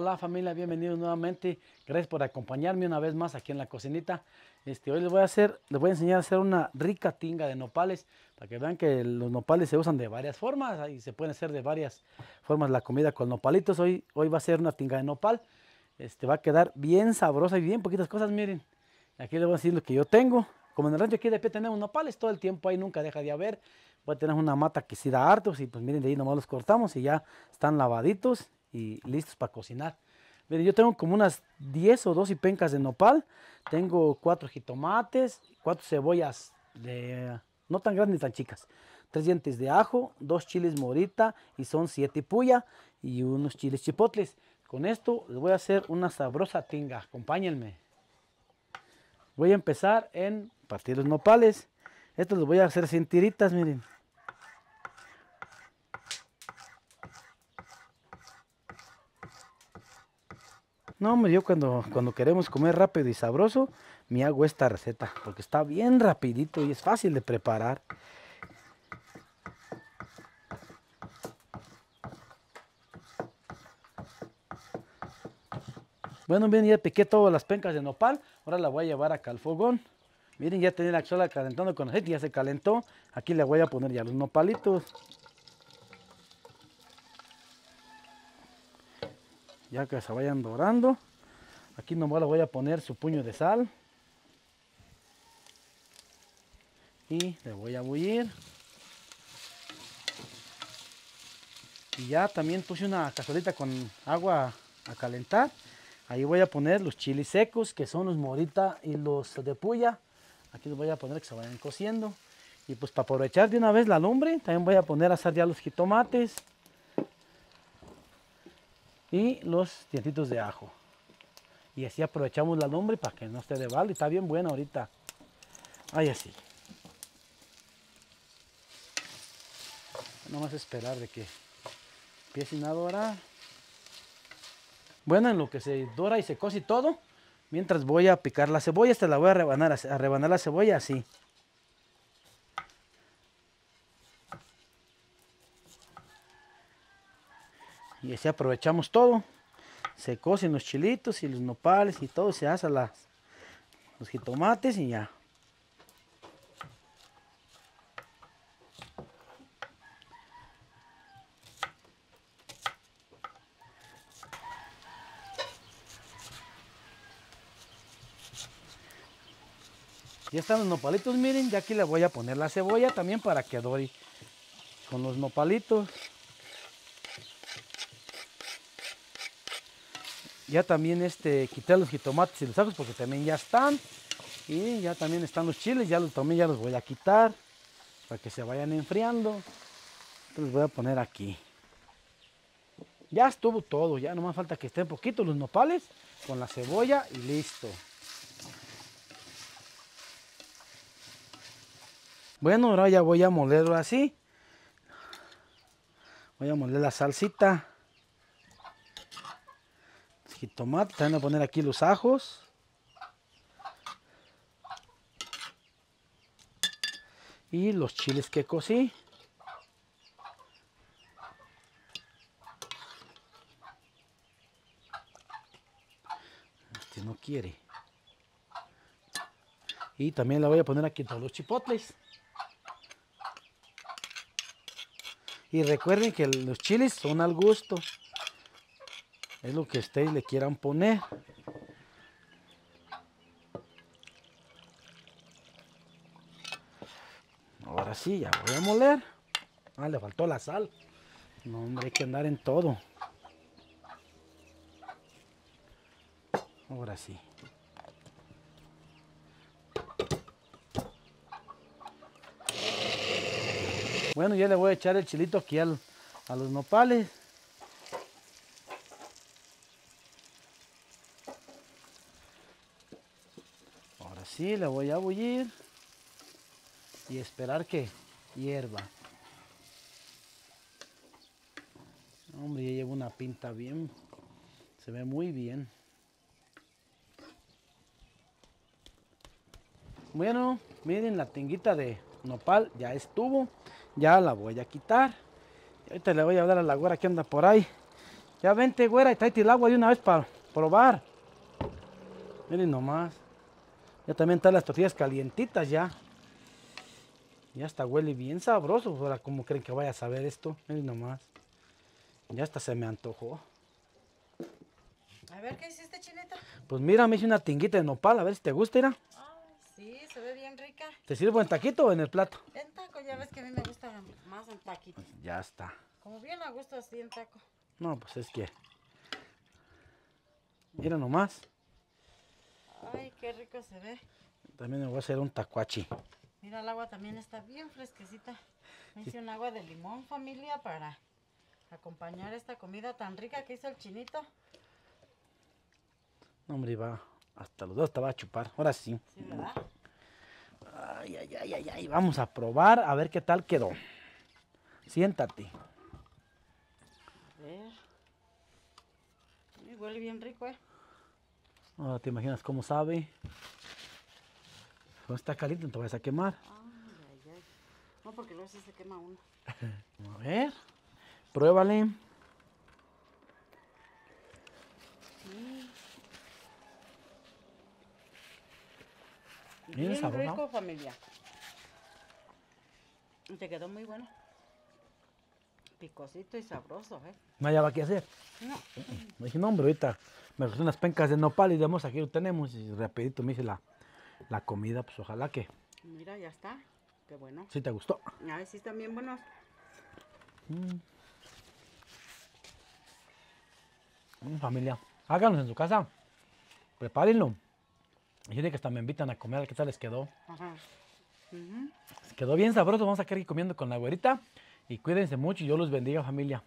Hola familia, bienvenidos nuevamente. Gracias por acompañarme una vez más aquí en la cocinita. Hoy les voy a enseñar a hacer una rica tinga de nopales, para que vean que los nopales se usan de varias formas y se pueden hacer de varias formas la comida con nopalitos. Hoy va a ser una tinga de nopal. Va a quedar bien sabrosa y bien poquitas cosas. Miren, aquí les voy a decir lo que yo tengo. Como en el rancho aquí de pie tenemos nopales todo el tiempo, ahí nunca deja de haber. Voy a tener una mata que sí da hartos y pues miren, de ahí nomás los cortamos y ya están lavaditos y listos para cocinar. Miren, yo tengo como unas 10 o 12 pencas de nopal, tengo 4 jitomates, 4 cebollas no tan grandes ni tan chicas, 3 dientes de ajo, 2 chiles morita y son 7 puya y unos chiles chipotles. Con esto les voy a hacer una sabrosa tinga, acompáñenme. Voy a empezar en partir los nopales. Estos los voy a hacer sin tiritas, miren. No, hombre, yo cuando queremos comer rápido y sabroso, me hago esta receta, porque está bien rapidito y es fácil de preparar. Bueno, bien, ya piqué todas las pencas de nopal, ahora la voy a llevar acá al fogón. Miren, ya tenía la cazuela calentando con aceite, ya se calentó. Aquí le voy a poner ya los nopalitos. Ya que se vayan dorando. Aquí nomás le voy a poner su puño de sal. Y le voy a bullir. Y ya también puse una cazuelita con agua a calentar. Ahí voy a poner los chiles secos, que son los morita y los de puya. Aquí los voy a poner que se vayan cociendo. Y pues para aprovechar de una vez la lumbre, también voy a poner a asar ya los jitomates. Y los dientitos de ajo. Y así aprovechamos la lumbre para que no esté de balde. Está bien buena ahorita. Ahí así. Nomás esperar de que empiecen a dorar. Bueno, en lo que se dora y se cose todo, mientras voy a picar la cebolla, la voy a rebanar la cebolla así. Y así aprovechamos todo. Se cocen los chilitos y los nopales y todo. Se asa los jitomates y ya. Ya están los nopalitos, miren. Ya aquí le voy a poner la cebolla también para que dore con los nopalitos. Ya también quité los jitomates y los ajos porque también ya están. Y ya también están los chiles, ya los voy a quitar para que se vayan enfriando. Los voy a poner aquí. Ya estuvo todo, ya nomás falta que estén poquitos los nopales con la cebolla y listo. Bueno, ahora ya voy a molerlo así. Voy a moler la salsita. Jitomate, también voy a poner aquí los ajos. Y los chiles que cocí. No quiere. Y también le voy a poner aquí todos los chipotles. Y recuerden que los chiles son al gusto. Es lo que ustedes le quieran poner. Ahora sí, ya voy a moler. Ah, le faltó la sal. No, hombre, hay que andar en todo. Ahora sí. Bueno, ya le voy a echar el chilito aquí a los nopales. Sí, la voy a bullir y esperar que hierva. Hombre, ya lleva una pinta bien, se ve muy bien. Bueno, miren, la tinguita de nopal ya estuvo, ya la voy a quitar. Ahorita le voy a hablar a la güera que anda por ahí Ya vente, güera, y tráete el agua de una vez para probar. Miren nomás. Ya también están las tortillas calientitas ya. Ya hasta huele bien sabroso. Ahora, ¿cómo creen que vaya a saber esto? Miren nomás. Ya hasta se me antojó. A ver, ¿qué hiciste, Chilito? Pues mira, me hice una tinguita de nopal. A ver si te gusta, mira. Ay, sí, se ve bien rica. ¿Te sirvo en taquito o en el plato? En taco, ya ves que a mí me gusta más en taquito. Pues ya está. Como bien a gusto así en taco. No, pues es que... Mira nomás. Ay, qué rico se ve. También me voy a hacer un tacuachi. Mira, el agua también está bien fresquecita. Me hice un agua de limón, familia, para acompañar esta comida tan rica que hizo el Chinito. No, hombre, va. Hasta los dos te va a chupar. Ahora sí. Sí, ¿verdad? Ay, ay, ay, ay, ay. Vamos a probar a ver qué tal quedó. Siéntate. A ver. Huele bien rico, ¿eh? Ahora te imaginas cómo sabe. No está caliente, no te vas a quemar. Ay, ay, ay. No, porque luego sí se quema uno. A ver, pruébale. Sí. Bien sabor, rico, ¿no? Familia. Te quedó muy bueno. Picosito y sabroso, ¿eh? No hallaba qué hacer. No. Me dije, no, hombre, ahorita me recibí unas pencas de nopal y digamos, aquí lo tenemos. Y rapidito me hice la comida, pues ojalá que... Mira, ya está. Qué bueno. ¿Sí te gustó? A ver, sí están bien buenos. Familia, háganos en su casa. Prepárenlo. Y yo digo que hasta me invitan a comer, ¿qué tal les quedó? Ajá. Quedó bien sabroso. Vamos a quedar aquí comiendo con la güerita. Y cuídense mucho y yo los bendiga, familia.